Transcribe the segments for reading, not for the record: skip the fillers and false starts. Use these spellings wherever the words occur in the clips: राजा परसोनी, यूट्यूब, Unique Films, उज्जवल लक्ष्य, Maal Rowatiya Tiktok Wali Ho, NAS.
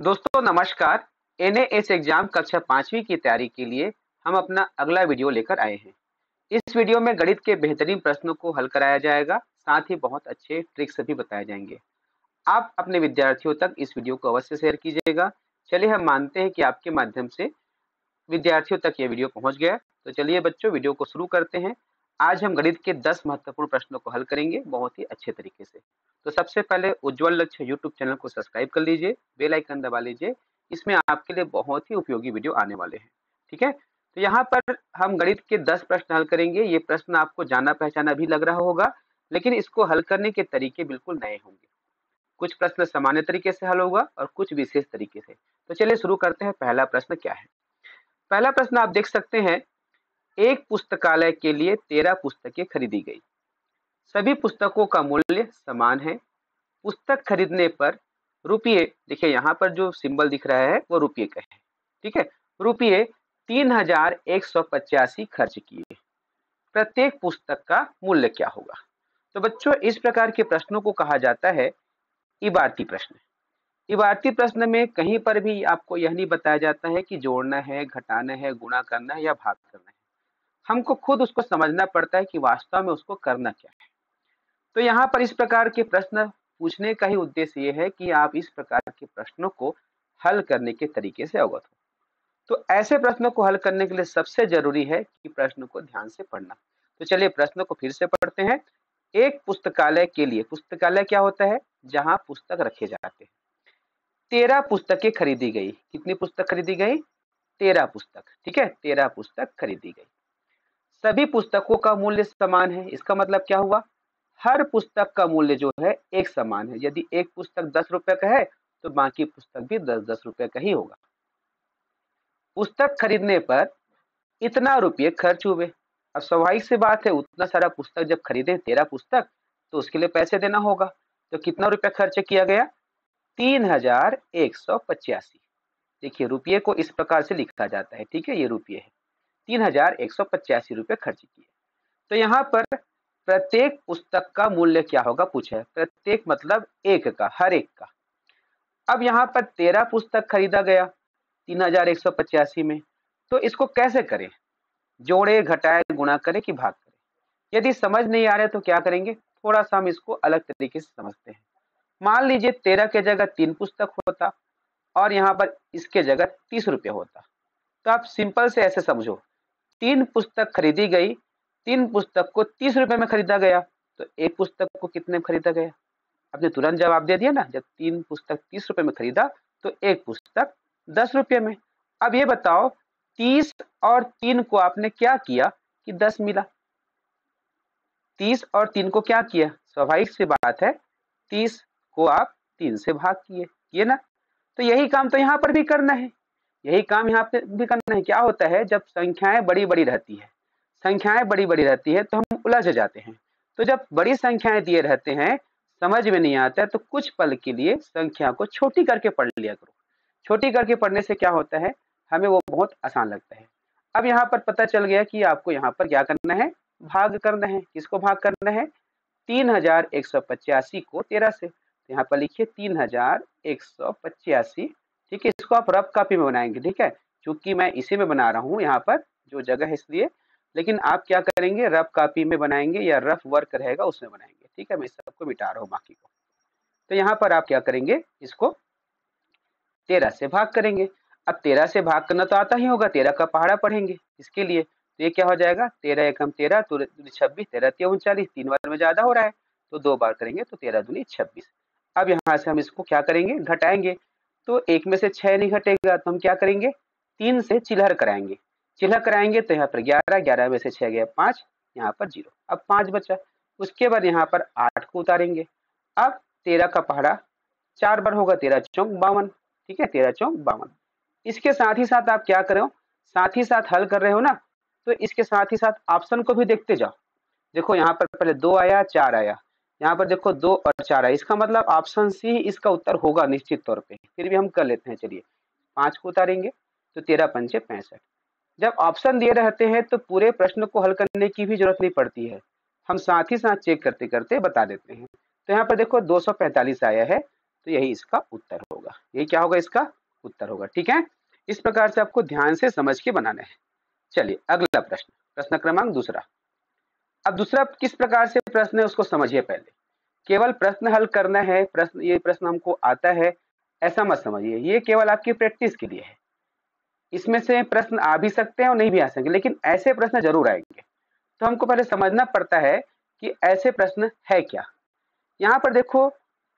दोस्तों नमस्कार। NAS exam कक्षा 5वीं की तैयारी के लिए हम अपना अगला वीडियो लेकर आए हैं। इस वीडियो में गणित के बेहतरीन प्रश्नों को हल कराया जाएगा, साथ ही बहुत अच्छे ट्रिक्स भी बताए जाएंगे। आप अपने विद्यार्थियों तक इस वीडियो को अवश्य शेयर कीजिएगा। चलिए, हम मानते हैं कि आपके माध्यम से विद्यार्थियों तक ये वीडियो पहुँच गया। तो चलिए बच्चों, वीडियो को शुरू करते हैं। आज हम गणित के 10 महत्वपूर्ण प्रश्नों को हल करेंगे बहुत ही अच्छे तरीके से। तो सबसे पहले उज्जवल लक्ष्य यूट्यूब चैनल को सब्सक्राइब कर लीजिए, बेल आइकन दबा लीजिए, इसमें आपके लिए बहुत ही उपयोगी वीडियो आने वाले हैं। ठीक है, तो यहाँ पर हम गणित के 10 प्रश्न हल करेंगे। ये प्रश्न आपको जाना पहचाना भी लग रहा होगा, लेकिन इसको हल करने के तरीके बिल्कुल नए होंगे। कुछ प्रश्न सामान्य तरीके से हल होगा और कुछ विशेष तरीके से। तो चलिए शुरू करते हैं। पहला प्रश्न क्या है? पहला प्रश्न आप देख सकते हैं, एक पुस्तकालय के लिए 13 पुस्तकें खरीदी गई। सभी पुस्तकों का मूल्य समान है। पुस्तक खरीदने पर रुपये, देखिए यहाँ पर जो सिंबल दिख रहा है वो रुपये का है। ठीक है, रुपये 3185 खर्च किए। प्रत्येक पुस्तक का मूल्य क्या होगा? तो बच्चों, इस प्रकार के प्रश्नों को कहा जाता है इबारती प्रश्न। इबारती प्रश्न में कहीं पर भी आपको यह नहीं बताया जाता है कि जोड़ना है, घटाना है, गुणा करना है या भाग करना है। हमको खुद उसको समझना पड़ता है कि वास्तव में उसको करना क्या है। तो यहाँ पर इस प्रकार के प्रश्न पूछने का ही उद्देश्य ये है कि आप इस प्रकार के प्रश्नों को हल करने के तरीके से अवगत हो। तो ऐसे प्रश्नों को हल करने के लिए सबसे जरूरी है कि प्रश्नों को ध्यान से पढ़ना। तो चलिए प्रश्नों को फिर से पढ़ते हैं। एक पुस्तकालय के लिए, पुस्तकालय क्या होता है? जहाँ पुस्तक रखे जाते हैं। 13 पुस्तकें खरीदी गई। कितनी पुस्तक खरीदी गई? 13 पुस्तक। ठीक है, 13 पुस्तक खरीदी गई। सभी पुस्तकों का मूल्य समान है। इसका मतलब क्या हुआ? हर पुस्तक का मूल्य जो है एक समान है। यदि एक पुस्तक 10 रुपए का है तो बाकी पुस्तक भी 10-10 रुपए का ही होगा। पुस्तक खरीदने पर इतना रुपये खर्च हुए। अब स्वाभाविक सी बात है, उतना सारा पुस्तक जब खरीदे, 13 पुस्तक, तो उसके लिए पैसे देना होगा। तो कितना रुपया खर्च किया गया? 3185। देखिए, रुपये को इस प्रकार से लिखा जाता है। ठीक है, ये रुपये है। 3185 रुपये खर्च किए। तो यहाँ पर प्रत्येक पुस्तक का मूल्य क्या होगा पूछा है। प्रत्येक मतलब एक का, हर एक का। अब यहाँ पर 13 पुस्तक खरीदा गया 3185 में। तो इसको कैसे करें? जोड़े, घटाए, गुणा करें कि भाग करें? यदि समझ नहीं आ रहा तो क्या करेंगे? थोड़ा सा हम इसको अलग तरीके से समझते हैं। मान लीजिए 13 के जगह 3 पुस्तक होता और यहाँ पर इसके जगह 30 रुपये होता। तो आप सिंपल से ऐसे समझो, 3 पुस्तक खरीदी गई, 3 पुस्तक को 30 रुपए में खरीदा गया, तो एक पुस्तक को कितने में खरीदा गया? आपने तुरंत जवाब दे दिया ना। जब 3 पुस्तक 30 रुपए में खरीदा तो एक पुस्तक 10 रुपये में। अब ये बताओ, 30 और 3 को आपने क्या किया कि 10 मिला। 30 और 3 को क्या किया? स्वाभाविक सी बात है, 30 को आप 3 से भाग किए, ये ना। तो यही काम तो यहाँ पर भी करना है, यही काम यहाँ पे भी करना है। क्या होता है, जब संख्याएं बड़ी बड़ी रहती है, संख्याएं बड़ी बड़ी रहती है तो हम उलझ जाते हैं। तो जब बड़ी संख्याएं दिए रहते हैं, समझ में नहीं आता है, तो कुछ पल के लिए संख्या को छोटी करके पढ़ लिया करो। छोटी करके पढ़ने से क्या होता है, हमें वो बहुत आसान लगता है। अब यहाँ पर पता चल गया कि आपको यहाँ पर क्या करना है? भाग करना है। किसको भाग करना है? 3185 को 13 से। यहाँ पर लिखिए 3185। ठीक है, इसको आप रफ कॉपी में बनाएंगे। ठीक है, चूंकि मैं इसी में बना रहा हूँ, यहाँ पर जो जगह है इसलिए, लेकिन आप क्या करेंगे, रफ कॉपी में बनाएंगे या रफ वर्क रहेगा उसमें बनाएंगे। ठीक है, मैं सबको मिटा रहा हूँ बाकी को। तो यहाँ पर आप क्या करेंगे, इसको 13 से भाग करेंगे। अब 13 से भाग करना तो आता ही होगा, 13 का पहाड़ा पढ़ेंगे इसके लिए। तो ये क्या हो जाएगा, 13 एकम 13, 2 दूनी 26, 13 तिया 39। 3 बार में ज़्यादा हो रहा है तो 2 बार करेंगे, तो 13 दूनी 26। अब यहाँ से हम इसको क्या करेंगे, घटाएंगे। तो 1 में से 6 नहीं घटेगा, तो हम क्या करेंगे, 3 से चिल्हर कराएंगे। चिल्हर कराएंगे तो यहाँ पर 11, 11 में से 6 गया 5, यहाँ पर 0। अब 5 बचा। उसके बाद यहाँ पर 8 को उतारेंगे। अब 13 का पहाड़ा 4 बार होगा, 13 चौक 52। ठीक है, 13 चौक 52। इसके साथ ही साथ आप क्या कर रहे हो, साथ ही साथ हल कर रहे हो ना, तो इसके साथ ही साथ ऑप्शन को भी देखते जाओ। देखो यहाँ पर पहले 2 आया 4 आया, यहाँ पर देखो 2 और 4 है। इसका मतलब ऑप्शन सी इसका उत्तर होगा निश्चित तौर पे। फिर भी हम कर लेते हैं। चलिए 5 को उतारेंगे तो 13 पंचे 65। जब ऑप्शन दिए रहते हैं तो पूरे प्रश्न को हल करने की भी जरूरत नहीं पड़ती है, हम साथ ही साथ चेक करते करते बता देते हैं। तो यहाँ पर देखो 245 आया है, तो यही इसका उत्तर होगा। होगा, ये क्या होगा, इसका उत्तर होगा। ठीक है, इस प्रकार से आपको ध्यान से समझ के बनाना है। चलिए अगला प्रश्न, प्रश्न क्रमांक दूसरा। अब दूसरा किस प्रकार से प्रश्न है उसको समझिए। पहले केवल प्रश्न हल करना है, प्रश्न ये प्रश्न हमको आता है ऐसा मत समझिए, ये केवल आपकी प्रैक्टिस के लिए है। इसमें से प्रश्न आ भी सकते हैं और नहीं भी आ सकेंगे, लेकिन ऐसे प्रश्न जरूर आएंगे। तो हमको पहले समझना पड़ता है कि ऐसे प्रश्न है क्या। यहाँ पर देखो,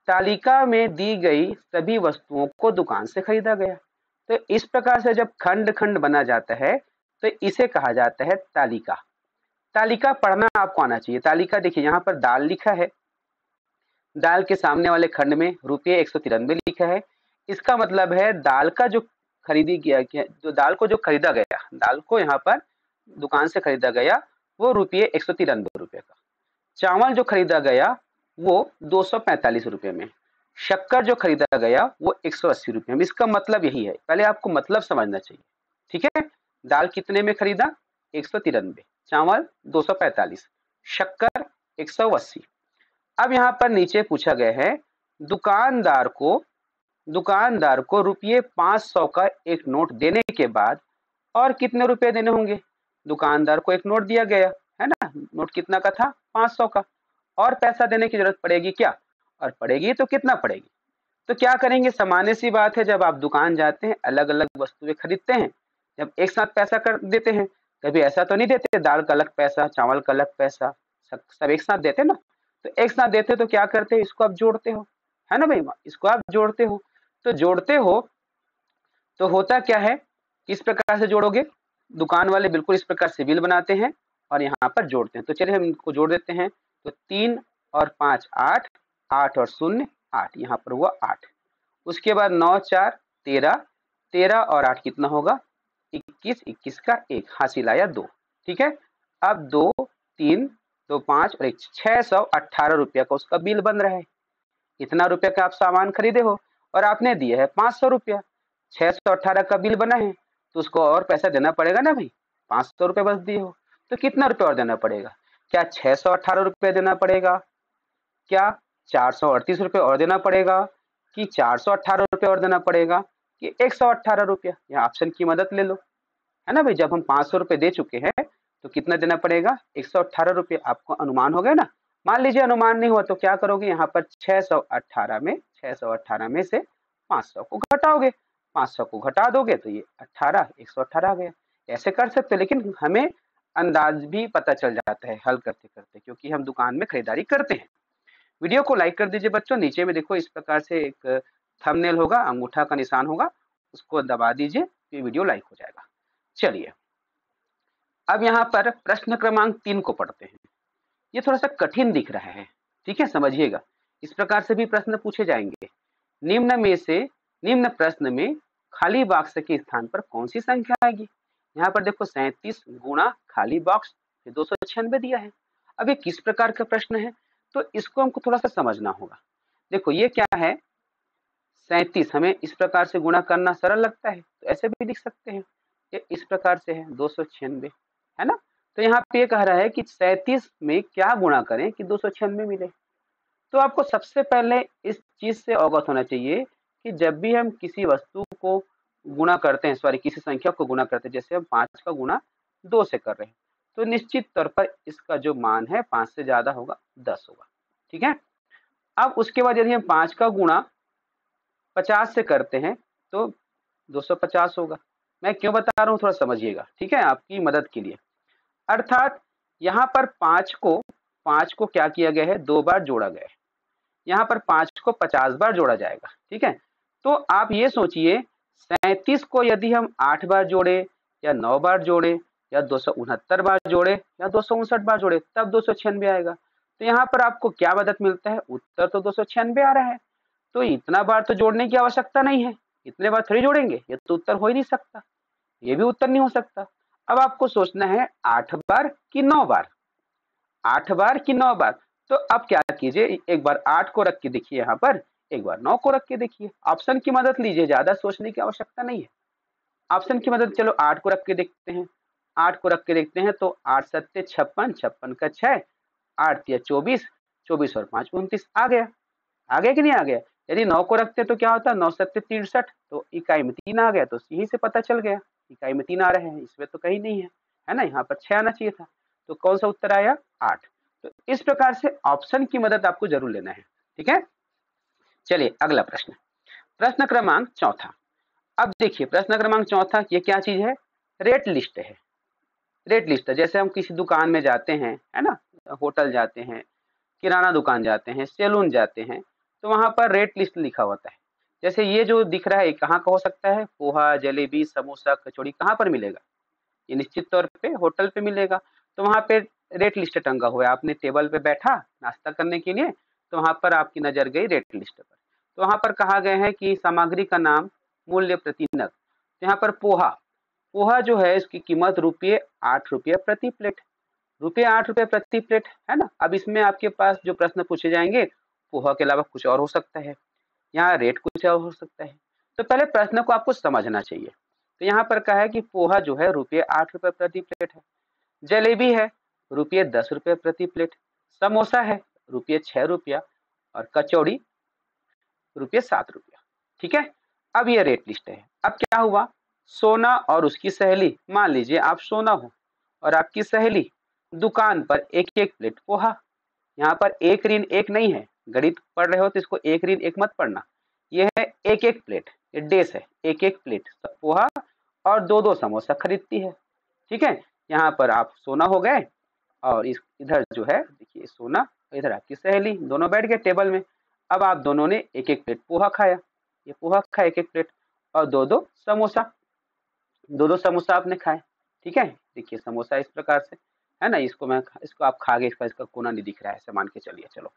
तालिका में दी गई सभी वस्तुओं को दुकान से खरीदा गया। तो इस प्रकार से जब खंड खंड बना जाता है तो इसे कहा जाता है तालिका। तालिका पढ़ना आपको आना चाहिए। तालिका देखिए, यहाँ पर दाल लिखा है, दाल के सामने वाले खंड में रुपये 193 लिखा है। इसका मतलब है दाल का जो खरीदी गया, जो दाल को जो खरीदा गया, दाल को यहाँ पर दुकान से खरीदा गया वो रुपये 193 रुपये का। चावल जो खरीदा गया वो 245 रुपये में, शक्कर जो खरीदा गया वो 180 रुपये में। इसका मतलब यही है, पहले आपको मतलब समझना चाहिए। ठीक है, दाल कितने में खरीदा, 193, चावल 245, शक्कर 180। अब यहाँ पर नीचे पूछा गया है दुकानदार को रुपये 500 का एक नोट देने के बाद और कितने रुपये देने होंगे। दुकानदार को एक नोट दिया गया है ना, नोट कितना का था, 500 का, और पैसा देने की जरूरत पड़ेगी क्या, और पड़ेगी तो कितना पड़ेगी। तो क्या करेंगे, सामान्य सी बात है, जब आप दुकान जाते हैं अलग अलग वस्तुएं खरीदते हैं, जब एक साथ पैसा कर देते हैं, कभी ऐसा तो नहीं देते दाल का अलग पैसा, चावल का अलग पैसा, सब एक साथ देते ना। तो एक साथ देते तो क्या करते, इसको आप जोड़ते हो, है ना भाई, इसको आप जोड़ते हो। तो जोड़ते हो तो होता क्या है, किस प्रकार से जोड़ोगे, दुकान वाले बिल्कुल इस प्रकार से बिल बनाते हैं और यहाँ पर जोड़ते हैं। तो चलिए हम इनको जोड़ देते हैं। तो 3 और 5 8, 8 और 0 8, यहाँ पर हुआ 8। उसके बाद 9 4 13, 13 और 8 कितना होगा, 21, 21 का 1 हासिल आया 2। ठीक है, अब 2 3 2 5 और 1 618 रुपया का उसका बिल बन रहा है। इतना रुपया का आप सामान खरीदे हो और आपने दिया है 500 रुपया, 618 का बिल बना है, तो उसको और पैसा देना पड़ेगा ना भाई। 500 रुपये बस दिए हो तो कितना रुपया और देना पड़ेगा, क्या 618 रुपये देना पड़ेगा, क्या 438 रुपये और देना पड़ेगा, कि 418 रुपये और देना पड़ेगा, कि 118 रुपया। यहाँ ऑप्शन की मदद ले लो, है ना भाई। जब हम 500 रुपये दे चुके हैं तो कितना देना पड़ेगा, 118 रुपये। आपको अनुमान हो गया ना। मान लीजिए अनुमान नहीं हुआ तो क्या करोगे, यहाँ पर 618 में से 500 को घटाओगे, 500 को घटा दोगे तो ये 118 आ गया। ऐसे कर सकते हो, लेकिन हमें अंदाज भी पता चल जाता है हल करते करते, क्योंकि हम दुकान में खरीदारी करते हैं। वीडियो को लाइक कर दीजिए बच्चों। नीचे में देखो इस प्रकार से एक थंबनेल होगा, अंगूठा का निशान होगा, उसको दबा दीजिए तो वीडियो लाइक हो जाएगा। चलिए अब यहाँ पर प्रश्न क्रमांक 3 को पढ़ते हैं। ये थोड़ा सा कठिन दिख रहा है, ठीक है, समझिएगा। इस प्रकार से भी प्रश्न पूछे जाएंगे। निम्न प्रश्न में खाली बॉक्स के स्थान पर कौन सी संख्या आएगी। यहाँ पर देखो 37 गुणा खाली बॉक्स 296 दिया है। अब ये किस प्रकार का प्रश्न है तो इसको हमको थोड़ा सा समझना होगा। देखो ये क्या है, 37 हमें इस प्रकार से गुणा करना सरल लगता है तो ऐसे भी लिख सकते हैं। ये इस प्रकार से है 296, है ना। तो यहाँ पे ये कह रहा है कि 37 में क्या गुणा करें कि 296 मिले। तो आपको सबसे पहले इस चीज से अवगत होना चाहिए कि जब भी हम किसी वस्तु को गुणा करते हैं, सॉरी किसी संख्या को गुणा करते हैं, जैसे हम 5 का गुणा 2 से कर रहे हैं, तो निश्चित तौर पर इसका जो मान है 5 से ज्यादा होगा, 10 होगा। ठीक है, अब उसके बाद यदि हम 5 का गुणा 50 से करते हैं तो 250 होगा। मैं क्यों बता रहा हूँ थोड़ा समझिएगा, ठीक है, आपकी मदद के लिए। अर्थात यहाँ पर 5 को क्या किया गया है, 2 बार जोड़ा गया है। यहाँ पर 5 को 50 बार जोड़ा जाएगा। ठीक है, तो आप ये सोचिए 37 को यदि हम 8 बार जोड़े या 9 बार जोड़े या 269 बार जोड़े या 259 बार जोड़े तब 296 आएगा। तो यहाँ पर आपको क्या मदद मिलता है, उत्तर तो 296 आ रहा है। तो इतना बार तो जोड़ने की आवश्यकता नहीं है, इतने बार थोड़ी जोड़ेंगे, ये तो उत्तर हो ही नहीं सकता, ये भी उत्तर नहीं हो सकता। अब आपको सोचना है 8 बार कि 9 बार। तो अब क्या कीजिए, एक बार 8 को रख के देखिए, यहाँ पर एक बार 9 को रख के देखिए। ऑप्शन की मदद लीजिए, ज्यादा सोचने की आवश्यकता नहीं है, ऑप्शन की मदद। चलो 8 को रख के देखते हैं, 8 को रख के देखते हैं तो 8 7 56, 56 का 6, 8 या 24, 24 और 5 29 आ गया। आ गया कि नहीं आ गया। यदि 9 को रखते तो क्या होता, 9 सत्ते 63, तो इकाई में 3 आ गया, तो यही से पता चल गया इकाई में 3 आ रहे हैं, इसमें तो कहीं नहीं है, है ना, यहाँ पर 6 आना चाहिए था, तो कौन सा उत्तर आया, 8। तो इस प्रकार से ऑप्शन की मदद आपको जरूर लेना है, ठीक है। चलिए अगला प्रश्न, प्रश्न क्रमांक 4। अब देखिए प्रश्न क्रमांक 4 ये क्या चीज है, रेट लिस्ट है। रेट लिस्ट जैसे हम किसी दुकान में जाते हैं, है ना, होटल जाते हैं, किराना दुकान जाते हैं, सैलून जाते हैं, तो वहाँ पर रेट लिस्ट लिखा होता है। जैसे ये जो दिख रहा है कहाँ का हो सकता है, पोहा, जलेबी, समोसा, कचौड़ी कहाँ पर मिलेगा, ये निश्चित तौर पे होटल पे मिलेगा, तो वहाँ पे रेट लिस्ट टंगा हुआ है। आपने टेबल पे बैठा नाश्ता करने के लिए, तो वहाँ पर आपकी नज़र गई रेट लिस्ट पर, तो वहाँ पर कहा गया है कि सामग्री का नाम, मूल्य प्रति नग, यहाँ पर पोहा जो है इसकी कीमत ₹8 प्रति प्लेट, ₹8 प्रति प्लेट, है ना। अब इसमें आपके पास जो प्रश्न पूछे जाएंगे पोहा के अलावा कुछ और हो सकता है, यहाँ रेट कुछ और हो सकता है, तो पहले प्रश्न को आपको समझना चाहिए। तो यहाँ पर कहा है कि पोहा जो है ₹8 प्रति प्लेट है, जलेबी है ₹10 प्रति प्लेट, समोसा है ₹6 और कचौड़ी ₹7, ठीक है। अब ये रेट लिस्ट है। अब क्या हुआ, सोना और उसकी सहेली, मान लीजिए आप सोना हो और आपकी सहेली, दुकान पर 1-1 प्लेट पोहा, यहाँ पर 1 ऋण 1 नहीं है, गणित पढ़ रहे हो तो इसको 1 ऋण 1 मत पढ़ना, ये है 1-1 प्लेट, ये डेस है, 1-1 प्लेट पोहा और 2-2 समोसा खरीदती है, ठीक है। यहाँ पर आप सोना हो गए और इधर जो है देखिए सोना, इधर आपकी सहेली, दोनों बैठ गए टेबल में। अब आप दोनों ने 1-1 प्लेट पोहा खाया, ये पोहा खाया 1-1 प्लेट, और 2-2 समोसा आपने खाए, ठीक है। देखिए समोसा इस प्रकार से, है ना, इसको आप खा गए, इसका कोना नहीं दिख रहा है, मान के चलिए, चलो।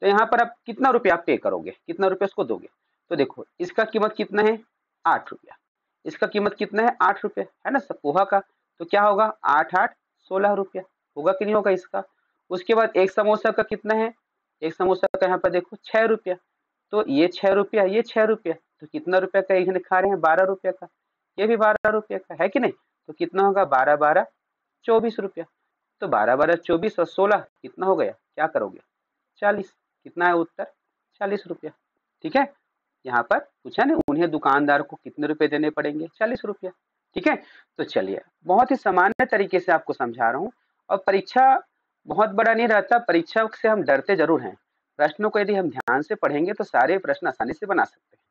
तो यहाँ पर आप कितना रुपया पे करोगे, कितना रुपया उसको दोगे, तो देखो इसका कीमत कितना है, ₹8, इसका कीमत कितना है, ₹8, है ना, सब पोहा का, तो क्या होगा 8-8 16 रुपया होगा कि नहीं होगा इसका। उसके बाद एक समोसा का कितना है, एक समोसा का यहाँ पर देखो ₹6, तो ये ₹6, ये ₹6, तो कितना रुपया का इन्हें खा रहे हैं, ₹12 का, ये भी ₹12 का है कि नहीं, तो कितना होगा 12-12 24 रुपया, तो 12-12 24 और 16 कितना हो गया, क्या करोगे 40, कितना है उत्तर ₹40, ठीक है। यहाँ पर पूछा ना, उन्हें दुकानदार को कितने रुपए देने पड़ेंगे, ₹40, ठीक है। तो चलिए बहुत ही सामान्य तरीके से आपको समझा रहा हूँ, और परीक्षा बहुत बड़ा नहीं रहता, परीक्षा से हम डरते जरूर हैं, प्रश्नों को यदि हम ध्यान से पढ़ेंगे तो सारे प्रश्न आसानी से बना सकते हैं,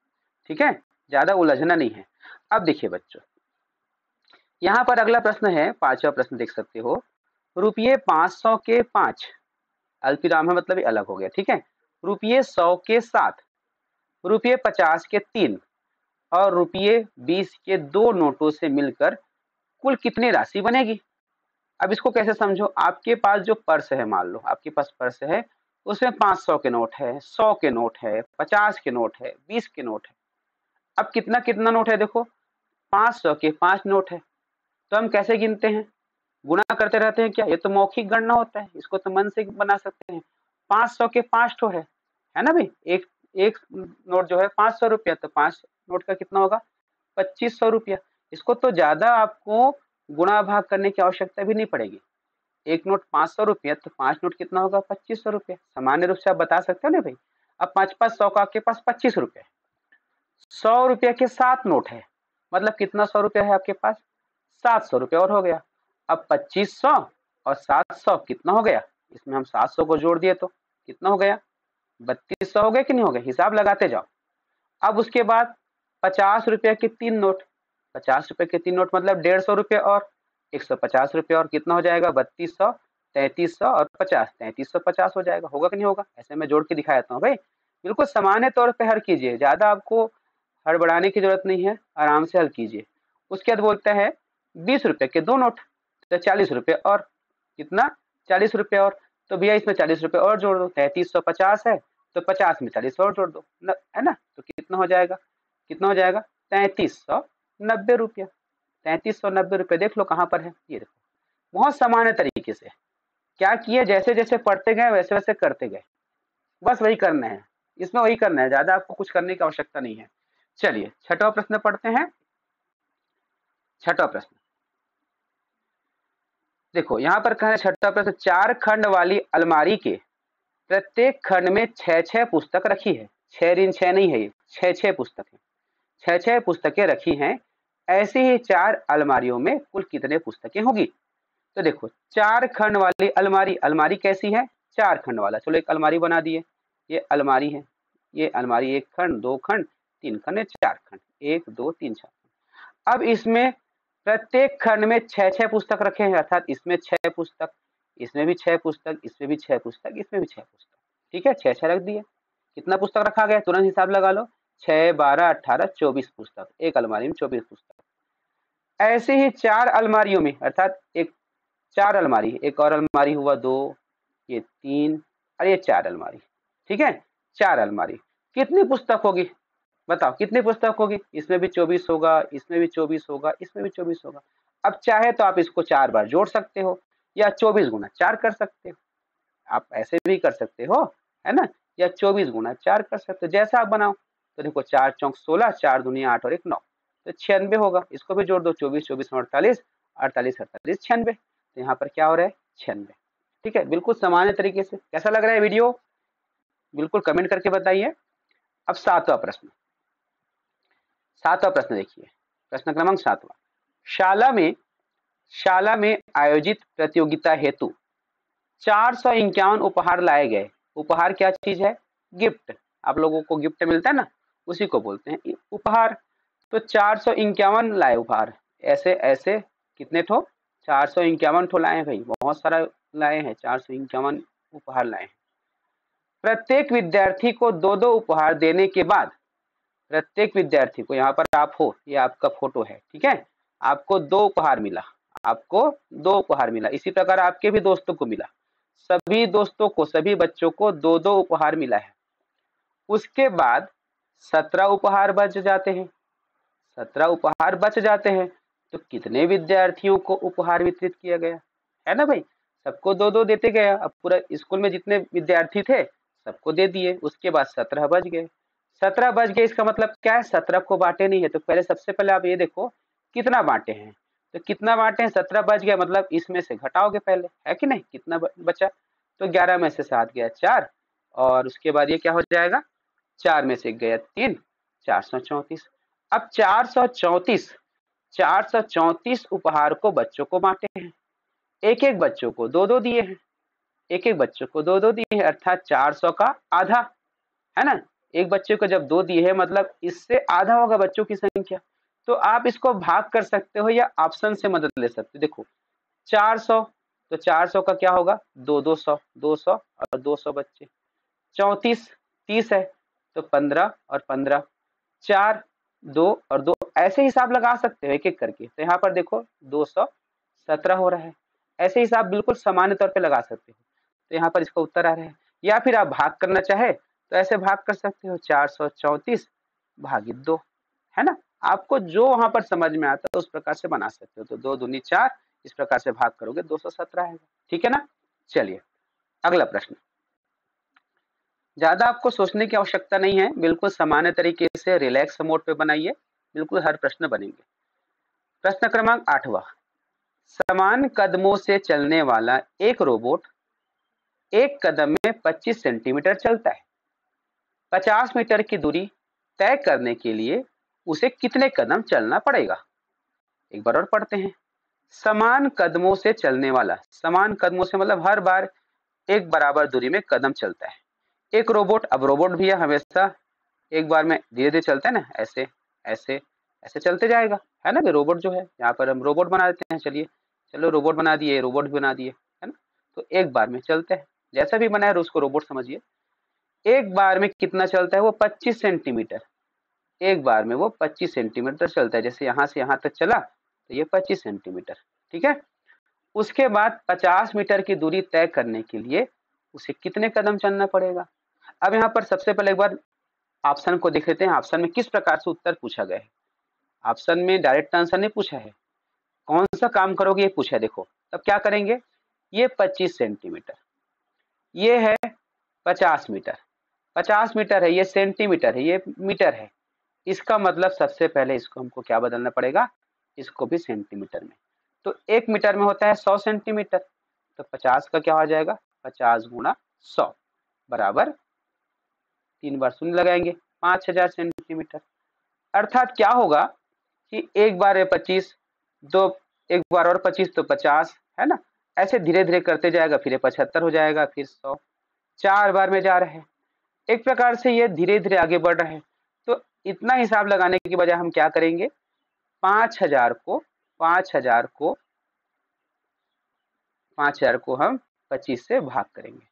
ठीक है, ज्यादा उलझना नहीं है। अब देखिए बच्चों, यहाँ पर अगला प्रश्न है, 5वां प्रश्न देख सकते हो, ₹500 के 5, अल्पविराम है मतलब अलग हो गया, ठीक है, ₹100 के 7, ₹50 के 3 और ₹20 के 2 नोटों से मिलकर कुल कितनी राशि बनेगी। अब इसको कैसे समझो, आपके पास जो पर्स है, मान लो आपके पास पर्स है, उसमें 500 के नोट है, 100 के नोट है, 50 के नोट है, 20 के नोट है। अब कितना कितना नोट है, देखो 500 के 5 नोट है, तो हम कैसे गिनते हैं, गुणा करते रहते हैं क्या, ये तो मौखिक गणना होता है, इसको तो मन से बना सकते हैं। 500 के 5 तो है ना भाई, एक नोट जो है ₹500, तो 5 नोट का कितना होगा ₹2500। इसको तो ज्यादा आपको गुणा भाग करने की आवश्यकता भी नहीं पड़ेगी, एक नोट ₹500, तो 5 नोट कितना होगा ₹2500, सामान्य रूप से आप बता सकते हो ना भाई। अब 5-5 100 का आपके पास ₹25, ₹100 के 7 नोट है, मतलब कितना ₹100 है आपके पास, ₹700 और हो गया। अब 2500 और 700 कितना हो गया, इसमें हम 700 को जोड़ दिए तो कितना हो गया, 3200 हो गया कि नहीं हो गया, हिसाब लगाते जाओ। अब उसके बाद ₹50 के 3 नोट, ₹50 के 3 नोट मतलब ₹150 और ₹150 और कितना हो जाएगा, 3200, 3300 और 50, 3350 हो जाएगा, होगा कि नहीं होगा। ऐसे मैं जोड़ के दिखा देता हूँ भाई, बिल्कुल सामान्य तौर पर हल कीजिए, ज़्यादा आपको हड़बड़ाने की जरूरत नहीं है, आराम से हल कीजिए। उसके बाद बोलता है ₹20 के 2 नोट, तो ₹40 और कितना, ₹40 और, तो भैया इसमें ₹40 और जोड़ दो, 3350 है, तो 50 में 40 और जोड़ दो, है ना, तो कितना हो जाएगा, कितना हो जाएगा, ₹3390, ₹3390 देख लो कहाँ पर है, ये देखो। बहुत सामान्य तरीके से क्या किए, जैसे जैसे पढ़ते गए वैसे वैसे करते गए, बस वही करना है, इसमें वही करना है, ज्यादा आपको कुछ करने की आवश्यकता नहीं है। चलिए 6वां प्रश्न पढ़ते हैं। 6वां प्रश्न देखो, यहाँ पर कहा है 6वां प्रश्न, 4 खंड वाली अलमारी के प्रत्येक खंड में 6-6 पुस्तक रखी है, 6 ऋण 6 नहीं है, 6-6 पुस्तकें, 6-6 पुस्तकें रखी हैं। ऐसे ही 4 अलमारियों में कुल कितने पुस्तकें होगी? तो देखो 4 खंड वाली अलमारी, अलमारी कैसी है? 4 खंड वाला। चलो एक अलमारी बना दिए, ये अलमारी है, ये अलमारी 1 खंड 2 खंड 3 खंड 4 खंड, 1 2 3 4 खंड। अब इसमें प्रत्येक खंड में 6-6 पुस्तक रखे हैं, अर्थात इसमें 6 पुस्तक, इसमें भी 6 पुस्तक, इसमें भी 6 पुस्तक, इसमें भी 6 पुस्तक, ठीक है। 6-6 रख दिए, कितना पुस्तक रखा गया तुरंत हिसाब लगा लो, 6, 12, 18, 24 पुस्तक, एक अलमारी में 24 पुस्तक। ऐसे ही 4 अलमारियों में, अर्थात एक 4 अलमारी, एक और अलमारी हुआ 2, ये 3 और ये 4 अलमारी, ठीक है। 4 अलमारी कितनी पुस्तक होगी बताओ, कितनी पुस्तक होगी? इसमें भी 24 होगा, इसमें भी 24 होगा, इसमें भी 24 होगा। अब चाहे तो आप इसको 4 बार जोड़ सकते हो या 24 गुना 4 कर सकते हो, आप ऐसे भी कर सकते हो, है ना, या 24 गुना 4 कर सकते हो, जैसा आप बनाओ। तो देखो 4 चौक 16, 4 दूनी 8 और 1 9, तो 96 होगा। इसको भी जोड़ दो, 24 24 48 48 48 96, तो यहाँ पर क्या हो रहा है 96, ठीक है। बिल्कुल सामान्य तरीके से। कैसा लग रहा है वीडियो, बिल्कुल कमेंट करके बताइए। अब 7वां प्रश्न, 7वां प्रश्न देखिए, प्रश्न क्रमांक 7वां। शाला में आयोजित प्रतियोगिता हेतु 451 उपहार लाए गए। उपहार क्या चीज है? गिफ्ट। आप लोगों को गिफ्ट मिलता है ना, उसी को बोलते हैं उपहार। तो 451 लाए उपहार, ऐसे कितने ठो? 451 ठो लाए भाई, बहुत सारा लाए हैं, 451 उपहार लाए हैं। प्रत्येक विद्यार्थी को 2-2 उपहार देने के बाद, प्रत्येक विद्यार्थी को, यहाँ पर आप हो, ये आपका फोटो है, ठीक है, आपको 2 उपहार मिला, आपको 2 उपहार मिला। इसी प्रकार आपके भी दोस्तों को मिला, सभी दोस्तों को, सभी बच्चों को 2-2 उपहार मिला है। उसके बाद 17 उपहार बच जाते हैं, 17 उपहार बच जाते हैं। तो कितने विद्यार्थियों को उपहार वितरित किया गया है ना भाई? सबको 2-2 देते गया। अब पूरा स्कूल में जितने विद्यार्थी थे सबको दे दिए, उसके बाद 17 बच गए। 17 बच गए, इसका मतलब क्या है? 17 को बांटे नहीं है। तो पहले सबसे पहले आप ये देखो कितना बांटे हैं, तो कितना बांटे हैं, 17 बच गया, मतलब इसमें से घटाओगे पहले, है कि नहीं, कितना बचा? तो 11 में से 7 गया 4, और उसके बाद ये क्या हो जाएगा, 4 में से गया 3, 434। अब 434 उपहार को बच्चों को बांटे हैं, एक-एक बच्चों को 2-2 दिए हैं, एक-एक बच्चों को 2-2 दिए हैं, अर्थात 400 का आधा, है ना। एक बच्चे को जब 2 दिए हैं मतलब इससे आधा होगा बच्चों की संख्या। तो आप इसको भाग कर सकते हो या ऑप्शन से मदद ले सकते हो। देखो 400, तो 400 का क्या होगा, 2 200 200 और 200 बच्चे, 34 30 है, तो 15 और 15, 4 2 और 2, ऐसे हिसाब लगा सकते हो एक एक करके। तो यहाँ पर देखो 217 हो रहा है, ऐसे हिसाब बिल्कुल सामान्य तौर पे लगा सकते हो। तो यहाँ पर इसका उत्तर आ रहा है, या फिर आप भाग करना चाहे तो ऐसे भाग कर सकते हो, 434 भागित 2, है ना। आपको जो वहां पर समझ में आता है उस प्रकार से बना सकते हो। तो 2 दूनी 4, इस प्रकार से भाग करोगे 217 आएगा, ठीक है ना। चलिए अगला प्रश्न, ज्यादा आपको सोचने की आवश्यकता नहीं है, बिल्कुल सामान्य तरीके से रिलैक्स मोड पे बनाइए, बिल्कुल हर प्रश्न बनेंगे। प्रश्न क्रमांक 8वां, समान कदमों से चलने वाला एक रोबोट एक कदम में 25 सेंटीमीटर चलता है। 50 मीटर की दूरी तय करने के लिए उसे कितने कदम चलना पड़ेगा? एक बार और पढ़ते हैं। समान कदमों से चलने वाला, समान कदमों से मतलब हर बार एक बराबर दूरी में कदम चलता है एक रोबोट। अब रोबोट भी हमेशा एक बार में धीरे धीरे चलता है ना, ऐसे ऐसे ऐसे चलते जाएगा, है ना। ये रोबोट जो है, यहाँ पर हम रोबोट बना देते हैं, चलिए चलो रोबोट बना दिए, रोबोट भी बना दिए, है ना। तो एक बार में चलते हैं, जैसा भी बनाया उसको रोबोट समझिए। एक बार में कितना चलता है वो? 25 सेंटीमीटर। एक बार में वो 25 सेंटीमीटर चलता है, जैसे यहाँ से यहाँ तक चला तो ये 25 सेंटीमीटर, ठीक है। उसके बाद 50 मीटर की दूरी तय करने के लिए उसे कितने कदम चलना पड़ेगा? अब यहाँ पर सबसे पहले एक बार ऑप्शन को देख लेते हैं, ऑप्शन में किस प्रकार से उत्तर पूछा गया है। ऑप्शन में डायरेक्ट आंसर नहीं पूछा है, कौन सा काम करोगे ये पूछा है। देखो तब क्या करेंगे, ये 25 सेंटीमीटर, ये है 50 मीटर, 50 मीटर है, ये सेंटीमीटर है, ये मीटर है। इसका मतलब सबसे पहले इसको हमको क्या बदलना पड़ेगा, इसको भी सेंटीमीटर में। तो 1 मीटर में होता है 100 सेंटीमीटर, तो 50 का क्या हो जाएगा, 50 गुणा 100 बराबर तीन बार शून्य लगाएंगे 5000 सेंटीमीटर। अर्थात क्या होगा कि एक बार 25, दो एक बार और 25 तो 50 है ना, ऐसे धीरे धीरे करते जाएगा, फिर 75 हो जाएगा, फिर 100, 4 बार में जा रहे हैं। एक प्रकार से ये धीरे धीरे आगे बढ़ रहे हैं। तो इतना हिसाब लगाने की बजाय हम क्या करेंगे, 5000 को हम 25 से भाग करेंगे।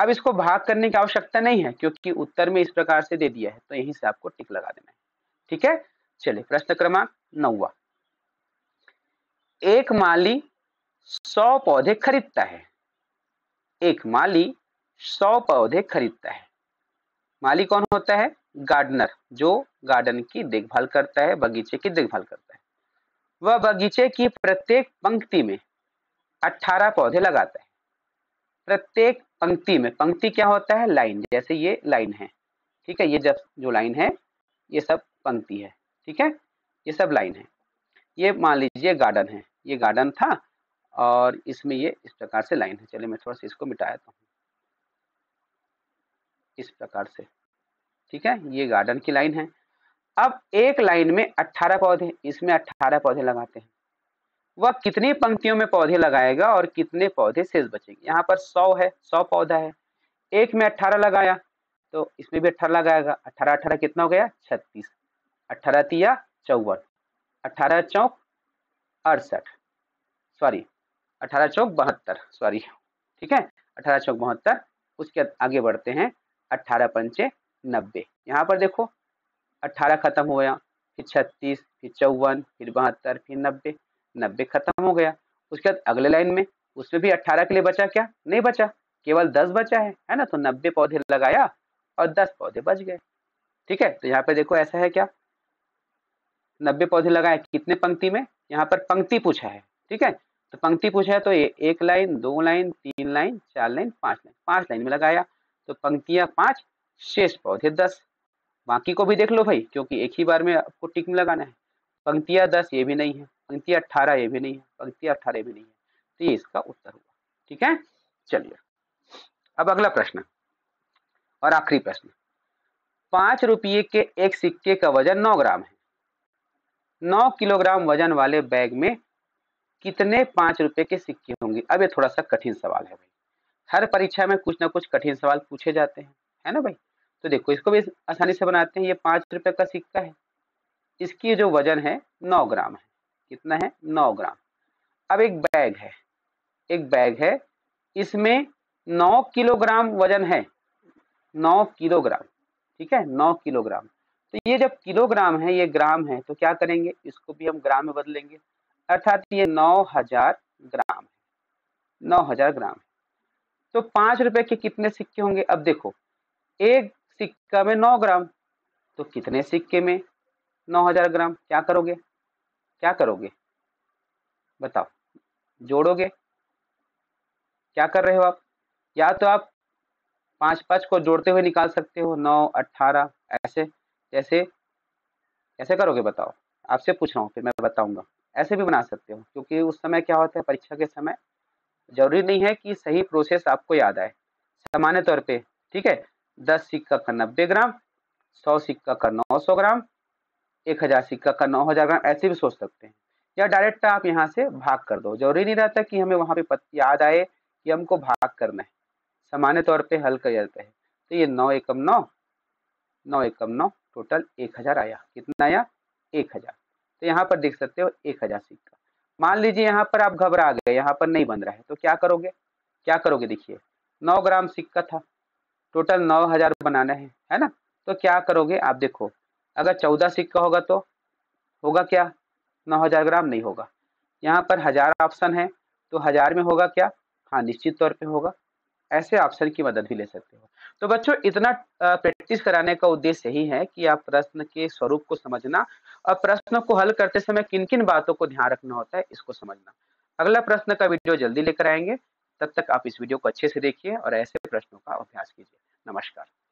अब इसको भाग करने की आवश्यकता नहीं है क्योंकि उत्तर में इस प्रकार से दे दिया है, तो यहीं से आपको टिक लगा देना है। ठीक है, चलिए प्रश्न क्रमांक 9। एक माली 100 पौधे खरीदता है। एक माली 100 पौधे खरीदता है। माली कौन होता है, गार्डनर, जो गार्डन की देखभाल करता है, बगीचे की देखभाल करता है। वह बगीचे की प्रत्येक पंक्ति में 18 पौधे लगाता है। प्रत्येक पंक्ति में, पंक्ति क्या होता है, लाइन, जैसे ये लाइन है, ठीक है, ये जब जो लाइन है ये सब पंक्ति है, ठीक है, ये सब लाइन है। ये मान लीजिए गार्डन है, ये गार्डन था और इसमें ये इस प्रकार से लाइन है। चलिए मैं थोड़ा सा इसको मिटा देता हूँ इस प्रकार से, ठीक है, ये गार्डन की लाइन है। अब एक लाइन में 18 पौधे, इसमें 18 पौधे लगाते हैं। वह कितनी पंक्तियों में पौधे लगाएगा और कितने पौधे शेष बचेंगे। यहाँ पर 100 है, 100 पौधा है, एक में 18 लगाया तो इसमें भी 18 लगाएगा। 18 18 कितना हो गया, 36, 18 तिया 54, 18 चौक 68, सॉरी 18 चौक 72, सॉरी, ठीक है, 18 चौक 72। उसके आगे बढ़ते हैं, 18 पंचे 90। यहाँ पर देखो 18 खत्म हो गया, फिर 36, फिर 54, फिर 72, फिर 90 खत्म हो गया। उसके बाद अगले लाइन में, उसमें भी 18 के लिए बचा क्या, नहीं बचा, केवल 10 बचा है ना। तो 90 पौधे लगाया और 10 पौधे बच गए, ठीक है। तो यहाँ पे देखो ऐसा है क्या, 90 पौधे लगाए, कितने पंक्ति में, यहाँ पर पंक्ति पूछा है, ठीक है, तो पंक्ति पूछा है तो ये 1 line 2 line 3 line 4 line 5 line में लगाया, तो पंक्तियाँ 5, शेष पौधे 10। बाकी को भी देख लो भाई, क्योंकि एक ही बार में आपको टिक लगाना है। पंक्तियाँ 10 ये भी नहीं है, पंक्तियाँ 18 ये भी नहीं है, पंक्तियाँ 18 ये भी नहीं है, तो ये इसका उत्तर हुआ, ठीक है। चलिए अब अगला प्रश्न और आखिरी प्रश्न। 5 रुपये के एक सिक्के का वजन 9 ग्राम है। 9 किलोग्राम वजन वाले बैग में कितने 5 रुपये के सिक्के होंगे। अब ये थोड़ा सा कठिन सवाल है भाई, हर परीक्षा में कुछ ना कुछ कठिन सवाल पूछे जाते हैं, है ना भाई। तो देखो इसको भी आसानी से बनाते हैं। ये 5 रुपये का सिक्का है, इसकी जो वजन है 9 ग्राम है, कितना है, 9 ग्राम। अब एक बैग है, इसमें 9 किलोग्राम वजन है, 9 किलोग्राम, ठीक है, 9 किलोग्राम। तो ये जब किलोग्राम है, ये ग्राम है, तो क्या करेंगे, इसको भी हम ग्राम में बदलेंगे, अर्थात ये 9000 ग्राम है, 9000 ग्राम। तो 5 रुपये के कितने सिक्के होंगे। अब देखो एक सिक्का में 9 ग्राम, तो कितने सिक्के में 9000 ग्राम, क्या करोगे बताओ, जोड़ोगे, क्या कर रहे हो आप। या तो आप 5 5 को जोड़ते हुए निकाल सकते हो, 9 18, ऐसे जैसे ऐसे करोगे, बताओ, आपसे पूछ रहा हूँ, फिर मैं बताऊंगा। ऐसे भी बना सकते हो, क्योंकि उस समय क्या होता है, परीक्षा के समय जरूरी नहीं है कि सही प्रोसेस आपको याद आए, सामान्य तौर पे, ठीक है। 10 सिक्का का 90 ग्राम, 100 सिक्का का 900 ग्राम, 1000 सिक्का का 9000 ग्राम, ऐसे भी सोच सकते हैं। या डायरेक्ट आप यहाँ से भाग कर दो, जरूरी नहीं रहता कि हमें वहाँ पे याद आए कि हमको भाग करना है, सामान्य तौर पे हल कर जाता है। तो ये 9 एकम 9, टोटल 1000 आया, कितना आया, 1000। तो यहाँ पर देख सकते हो 1000 सिक्का। मान लीजिए यहाँ पर आप घबरा गए, यहाँ पर नहीं बन रहा है, तो क्या करोगे, देखिए 9 ग्राम सिक्का था, टोटल 9000 बनाना है ना। तो क्या करोगे आप, देखो अगर 14 सिक्का होगा तो होगा क्या, 9000 ग्राम नहीं होगा। यहाँ पर 1000 ऑप्शन है, तो 1000 में होगा क्या, हाँ निश्चित तौर पे होगा। ऐसे ऑप्शन की मदद भी ले सकते हो। तो बच्चों इतना प्रैक्टिस कराने का उद्देश्य यही है कि आप प्रश्न के स्वरूप को समझना और प्रश्नों को हल करते समय किन किन बातों को ध्यान रखना होता है इसको समझना। अगला प्रश्न का वीडियो जल्दी लेकर आएंगे, तब तक आप इस वीडियो को अच्छे से देखिए और ऐसे प्रश्नों का अभ्यास कीजिए। नमस्कार।